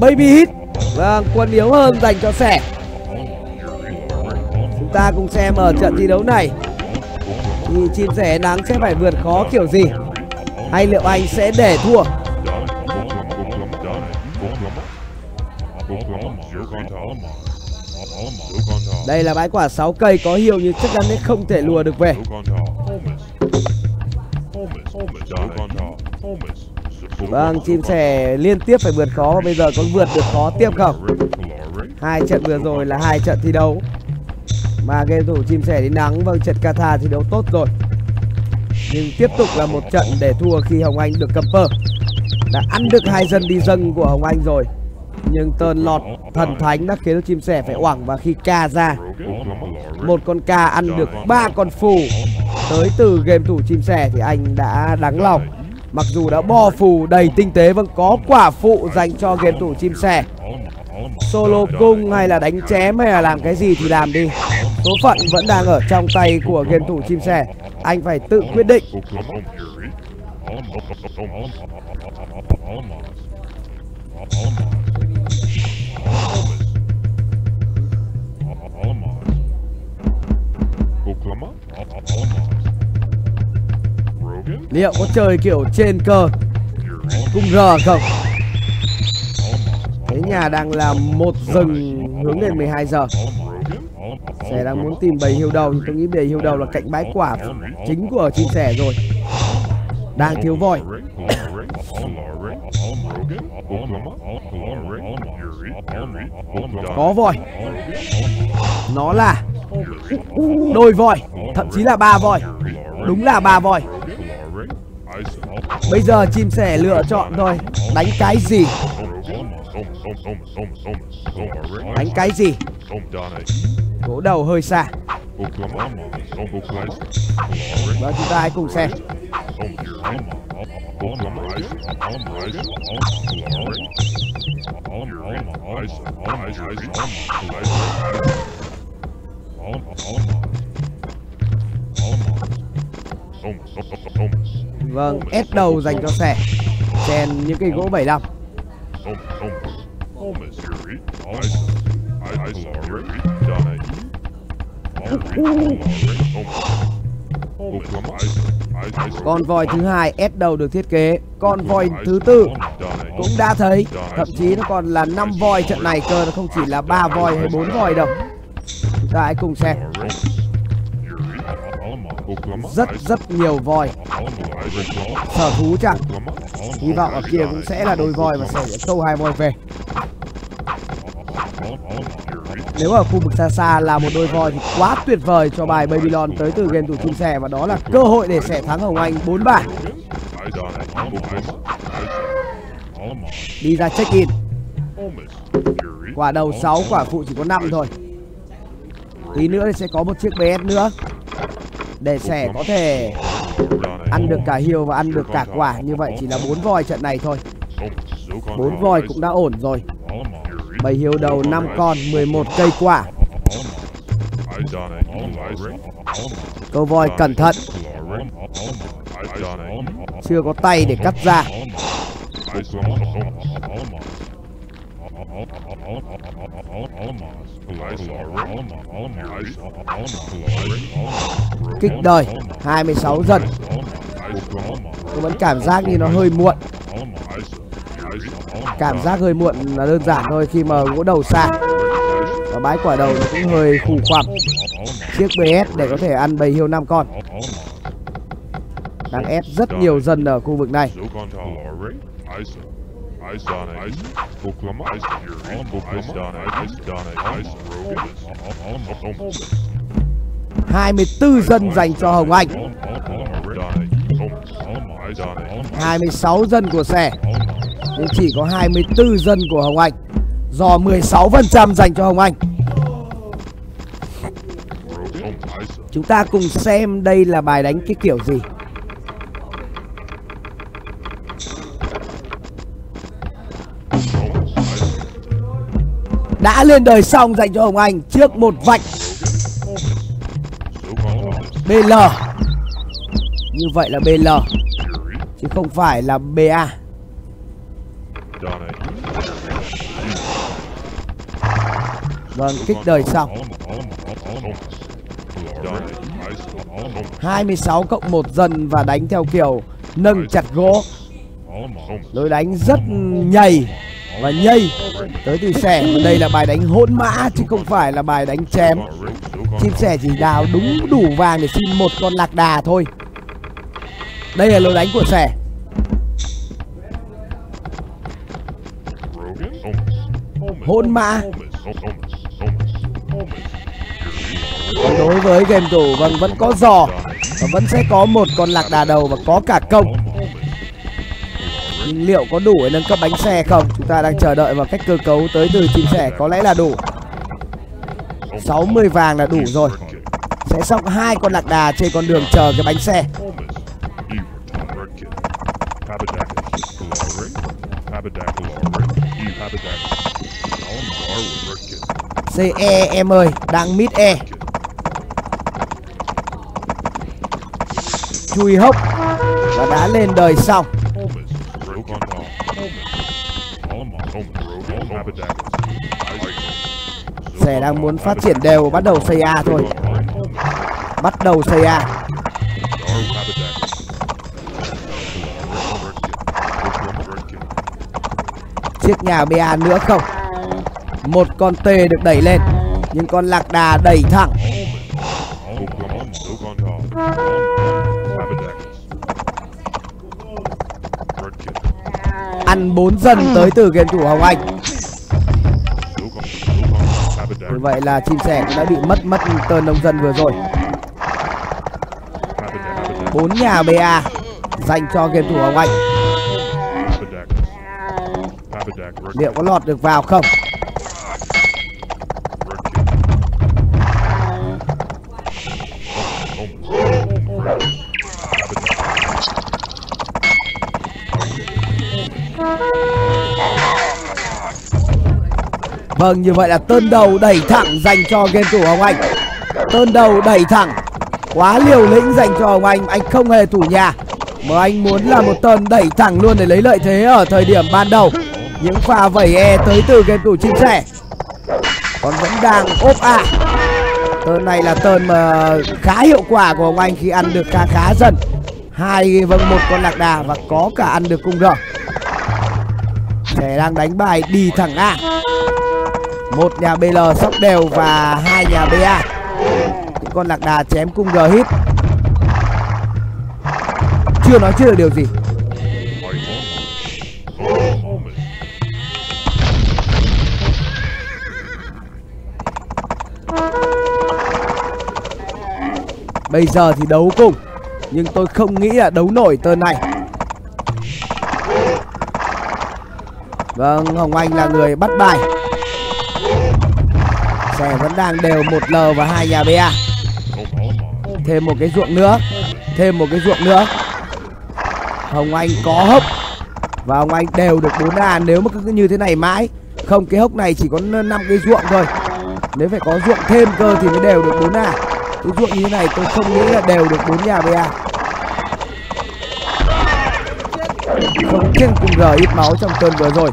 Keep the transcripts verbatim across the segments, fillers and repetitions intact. BiBi hit. Vâng, quân yếu hơn dành cho Sẻ. Chúng ta cùng xem ở trận thi đấu này thì Chim Sẻ Nắng sẽ phải vượt khó kiểu gì, hay liệu anh sẽ để thua. Đây là bãi quả sáu cây có hiệu nhưng chắc chắn sẽ không thể lùa được về. Vâng, Chim Sẻ liên tiếp phải vượt khó và bây giờ có vượt được khó tiếp không? Hai trận vừa rồi là hai trận thi đấu mà game thủ Chim Sẻ Đi Nắng, vâng, trận Kata thi đấu tốt rồi, nhưng tiếp tục là một trận để thua khi Hồng Anh được cupper. Đã ăn được hai dân đi dâng của Hồng Anh rồi, nhưng tên lọt thần thánh đã khiến Chim Sẻ phải oảng. Và khi ca ra, một con ca ăn được ba con phù tới từ game thủ Chim Sẻ thì anh đã đáng lòng. Mặc dù đã bo phù đầy tinh tế, vẫn có quả phụ dành cho game thủ Chim Sẻ. Solo cung hay là đánh chém hay là làm cái gì thì làm đi, số phận vẫn đang ở trong tay của game thủ Chim Sẻ. Anh phải tự quyết định. Liệu có chơi kiểu trên cờ cung rờ không? Thế nhà đang là một rừng hướng đến mười hai giờ. Sẻ đang muốn tìm bầy hươu đầu, nhưng tôi nghĩ bầy hươu đầu là cạnh bãi quả chính của Chim Sẻ rồi. Đang thiếu voi. Có voi. Nó là đôi voi, thậm chí là ba voi. Đúng là ba voi. Bây giờ Chim Sẻ lựa chọn thôi. Đánh cái gì? Đánh cái gì? Gỗ đầu hơi xa. Và chúng ta hãy cùng xem. Vâng, ép đầu dành cho Sẻ. Chèn những cây gỗ bảy mươi lăm. Con voi thứ hai ép đầu được thiết kế. Con voi thứ tư cũng đã thấy. Thậm chí nó còn là năm voi trận này cơ, nó không chỉ là ba voi hay bốn voi đâu. Chúng ta hãy cùng xem. Rất rất nhiều voi. Sở thú chẳng. Hy vọng ở kia cũng sẽ là đôi voi và Sẻ sẽ câu hai voi về. Nếu ở khu vực xa xa là một đôi voi thì quá tuyệt vời cho bài Babylon tới từ game thủ Chim Sẻ. Và đó là cơ hội để Sẻ thắng Hồng Anh bốn ba. Đi ra check in. Quả đầu sáu, quả phụ chỉ có năm thôi. Tí nữa thì sẽ có một chiếc bê ét nữa để Sẻ có thể ăn được cả hươu và ăn được cả quả. Như vậy chỉ là bốn voi trận này thôi. Bốn voi cũng đã ổn rồi. Bầy hươu đầu năm con, mười một cây quả. Câu voi cẩn thận. Chưa có tay để cắt ra. Kích đời hai mươi sáu dần. Tôi vẫn cảm giác như nó hơi muộn. Cảm giác hơi muộn là đơn giản thôi khi mà gỗ đầu xa. Và bãi quả đầu nó cũng hơi khủ khoằm. Chiếc bê ét để có thể ăn bầy hươu năm con. Đang ép rất nhiều dần ở khu vực này. hai mươi tư dân dành cho Hồng Anh. hai mươi sáu dân của Sẻ. Nhưng chỉ có hai mươi tư dân của Hồng Anh. Do mười sáu phần trăm dành cho Hồng Anh. Chúng ta cùng xem đây là bài đánh cái kiểu gì. Đã lên đời xong dành cho Hồng Anh trước một vạch bê lờ. Như vậy là bê lờ chứ không phải là bê a. Vâng, kích đời xong. hai mươi sáu cộng một dần và đánh theo kiểu nâng chặt gỗ. Lối đánh rất nhầy và nhây tới từ Sẻ. Và đây là bài đánh hỗn mã chứ không phải là bài đánh chém. Chim Sẻ chỉ đào đúng đủ vàng để xin một con lạc đà thôi. Đây là lối đánh của Sẻ. Hỗn mã. Còn đối với game thủ, vâng, vẫn có giò và vẫn sẽ có một con lạc đà đầu và có cả công. Nhưng liệu có đủ để nâng cấp bánh xe không? Chúng ta đang chờ đợi vào cách cơ cấu tới từ Chim Sẻ. Có lẽ là đủ. sáu mươi vàng là đủ rồi. Sẽ sóc hai con lạc đà trên con đường chờ cái bánh xe. xê e em ơi, đang mid E. Chui hốc và đã lên đời xong. Sẻ đang muốn phát triển đều, bắt đầu xây A thôi. Bắt đầu xây A. Chiếc nhà bê a nữa không? Một con T được đẩy lên, nhưng con lạc đà đẩy thẳng. Ăn bốn dần tới từ game thủ Hồng Anh. Như vậy là Chim Sẻ cũng đã bị mất mất tên nông dân vừa rồi. Bốn nhà bê a dành cho game thủ Hồng Anh. Liệu có lọt được vào không? Vâng, như vậy là tơn đầu đẩy thẳng dành cho game thủ Hồng Anh. Tơn đầu đẩy thẳng quá liều lĩnh dành cho Hồng Anh. Anh không hề thủ nhà mà anh muốn là một tơn đẩy thẳng luôn để lấy lợi thế ở thời điểm ban đầu. Những pha vẩy E tới từ game thủ Chim Sẻ. Còn vẫn đang ốp A. Tơn này là tơn mà khá hiệu quả của Hồng Anh khi ăn được khá khá dần. Hai, vâng, một con lạc đà và có cả ăn được cung R. Sẻ đang đánh bài đi thẳng A. Một nhà bê lờ sóc đều và hai nhà bê a. Những con lạc đà chém cung G hit. Chưa nói chưa được điều gì. Bây giờ thì đấu cùng, nhưng tôi không nghĩ là đấu nổi tên này. Vâng, Hồng Anh là người bắt bài. Sẻ vẫn đang đều một L và hai nhà bê a. Thêm một cái ruộng nữa. Thêm một cái ruộng nữa. Hồng Anh có hốc và Hồng Anh đều được bốn A. Nếu mà cứ như thế này mãi, không, cái hốc này chỉ có năm cái ruộng thôi. Nếu phải có ruộng thêm cơ thì mới đều được bốn A. Cái ruộng như thế này tôi không nghĩ là đều được bốn nhà bê a. Không trên cùng G ít máu trong tuần vừa rồi.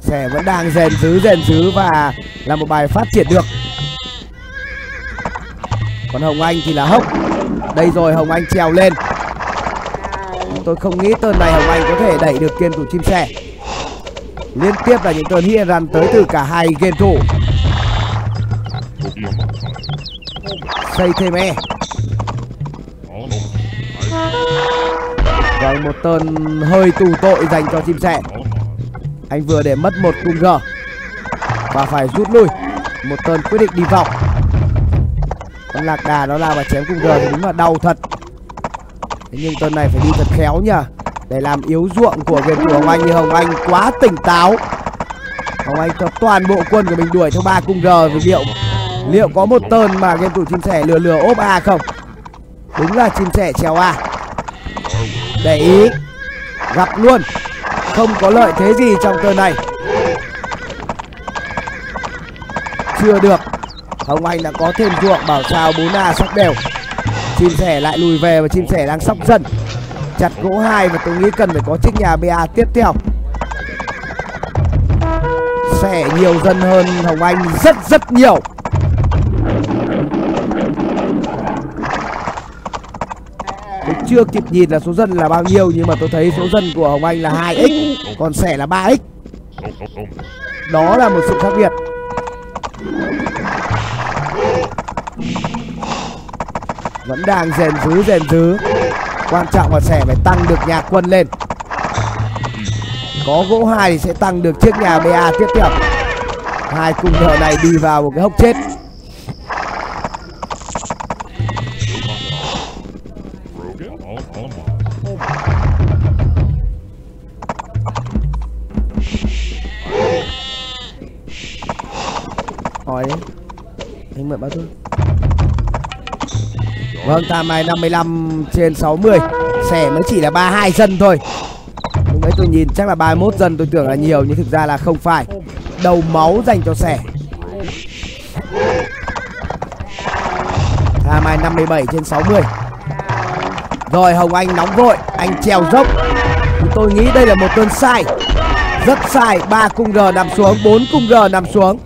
Sẻ vẫn đang rèn dứ rèn dứ và là một bài phát triển được. Còn Hồng Anh thì là hốc. Đây rồi, Hồng Anh trèo lên. Tôi không nghĩ tên này Hồng Anh có thể đẩy được game thủ Chim Sẻ. Liên tiếp là những tên hit and run tới từ cả hai game thủ. Xây thêm E. Và một tên hơi tù tội dành cho Chim Sẻ. Anh vừa để mất một cung G và phải rút lui. Một tên quyết định đi vòng. Con lạc đà nó lao và chém cung G thì đúng là đau thật. Thế nhưng tên này phải đi thật khéo nhờ để làm yếu ruộng của game thủ Hồng Anh. Như Hồng Anh quá tỉnh táo. Hồng Anh cho toàn bộ quân của mình đuổi theo ba cung G. Vì liệu liệu có một tên mà game thủ Chim Sẻ lừa lừa ốp A không? Đúng là Chim Sẻ trèo A. Để ý gặp luôn. Không có lợi thế gì trong tơn này. Chưa được. Hồng Anh đã có thêm ruộng, bảo sao bốn A sóc đều. Chim Sẻ lại lùi về và Chim Sẻ đang sóc dần. Chặt gỗ hai và tôi nghĩ cần phải có chiếc nhà bê a tiếp theo. sẻ nhiều dân hơn Hồng Anh rất rất nhiều. Mình chưa kịp nhìn là số dân là bao nhiêu, nhưng mà tôi thấy số dân của Hồng Anh là hai x, còn sẻ là ba x. Đó là một sự khác biệt. Vẫn đang rèn rứ rèn rứ. Quan trọng là sẻ phải tăng được nhà quân lên. Có gỗ hai thì sẽ tăng được chiếc nhà bê a tiếp theo. Hai cung thợ này đi vào một cái hốc chết. Hỏi đấy. Anh mượn bao thôi. Vâng, tam này năm mươi lăm trên sáu mươi. Sẻ mới chỉ là ba mươi hai dân thôi. Lúc đấy tôi nhìn chắc là ba mươi mốt dân, tôi tưởng là nhiều nhưng thực ra là không phải. Đầu máu dành cho sẻ. Tam này năm mươi bảy trên sáu mươi. Rồi Hồng Anh nóng vội, anh trèo dốc. Tôi nghĩ đây là một cơn sai. Rất sai, ba cung R nằm xuống, bốn cung R nằm xuống.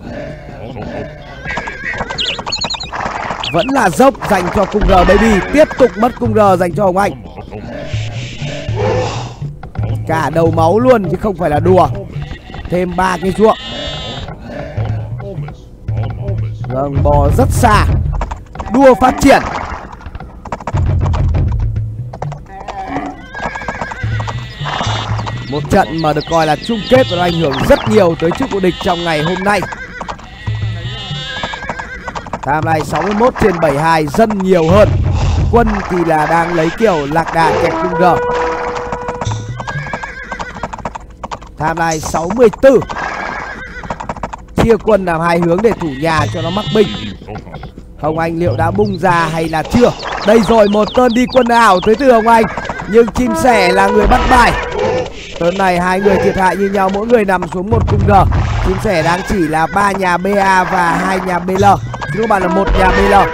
Vẫn là dốc dành cho cung R BiBi. Tiếp tục mất cung R dành cho Hồng Anh. Cả đầu máu luôn chứ không phải là đùa. Thêm ba cái ruộng. Vâng, bò rất xa. Đua phát triển. Một trận mà được coi là chung kết và nó ảnh hưởng rất nhiều tới chức vô địch trong ngày hôm nay. Tam này sáu mươi mốt trên bảy mươi hai, dân nhiều hơn. Quân thì là đang lấy kiểu lạc đà kẹp cung R. Tam này sáu mươi tư. Chia quân làm hai hướng để thủ nhà cho nó mắc binh. Hồng Anh liệu đã bung ra hay là chưa? Đây rồi, một tơn đi quân ảo tới từ Hồng Anh. Nhưng Chim Sẻ là người bắt bài. Tơn này hai người thiệt hại như nhau, mỗi người nằm xuống một cung R. Chim Sẻ đang chỉ là ba nhà bê a và hai nhà bê lờ. Các bạn là một nhà bê lờ.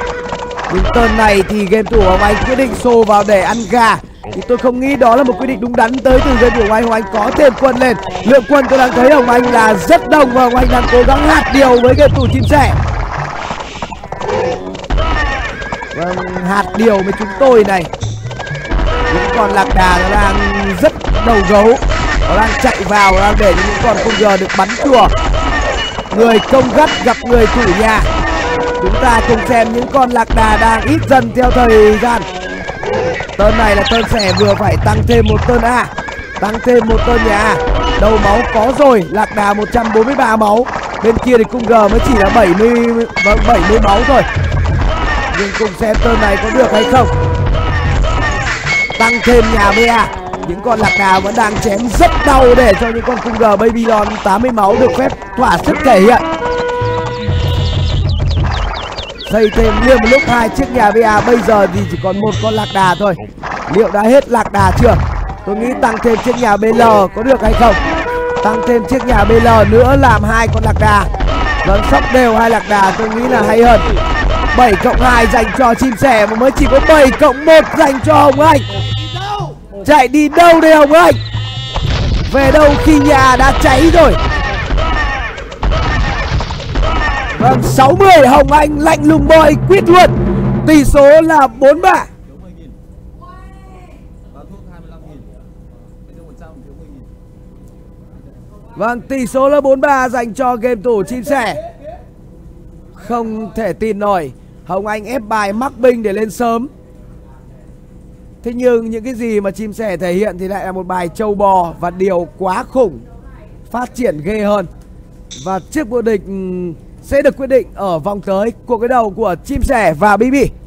Đến tơn này thì game thủ Hồng Anh quyết định xô vào để ăn gà. Thì tôi không nghĩ đó là một quyết định đúng đắn tới từ game thủ Hồng Anh. Hồng Anh có thêm quân lên. Lượng quân tôi đang thấy Hồng Anh là rất đông và Hồng Anh đang cố gắng hạt điều với game thủ Chim Sẻ. Vâng, hạt điều với chúng tôi này. Những con lạc đà nó đang rất đầu gấu. Nó đang chạy vào, nó đang để cho những con cung giờ được bắn tùa. Người công gắt gặp người thủ nhà. Chúng ta cùng xem những con lạc đà đang ít dần theo thời gian. Tơn này là tơn sẻ vừa phải tăng thêm một tơn A, tăng thêm một tơn nhà A. Đầu máu có rồi, lạc đà một trăm bốn mươi ba máu. Bên kia thì cung G mới chỉ là bảy mươi, bảy mươi máu thôi. Nhưng cùng xem tơn này có được hay không. Tăng thêm nhà bê a. Những con lạc đà vẫn đang chém rất đau để cho những con cung G BiBi lon tám mươi máu được phép thỏa sức thể hiện. Xây thêm liên một lúc hai chiếc nhà bê a. Bây giờ thì chỉ còn một con lạc đà thôi. Liệu đã hết lạc đà chưa? Tôi nghĩ tăng thêm chiếc nhà bê lờ có được hay không. Tăng thêm chiếc nhà bê lờ nữa làm hai con lạc đà. Vẫn sóc đều hai lạc đà, tôi nghĩ là hay hơn. Bảy cộng hai dành cho Chim Sẻ mà mới chỉ có bảy cộng một dành cho Hồng Anh. Chạy đi đâu đây Hồng Anh? Về đâu khi nhà đã cháy rồi? Vâng, sáu mươi, Hồng Anh lạnh lùng bôi quyết luôn. Tỷ số là bốn ba. Vâng, tỷ số là bốn ba dành cho game thủ Chim Sẻ. Không thể tin nổi, Hồng Anh ép bài mắc binh để lên sớm. Thế nhưng những cái gì mà Chim Sẻ thể hiện thì lại là một bài trâu bò và điều quá khủng. Phát triển ghê hơn. Và chiếc vô địch sẽ được quyết định ở vòng tới. Cuộc đối đầu của Chim Sẻ và BiBi.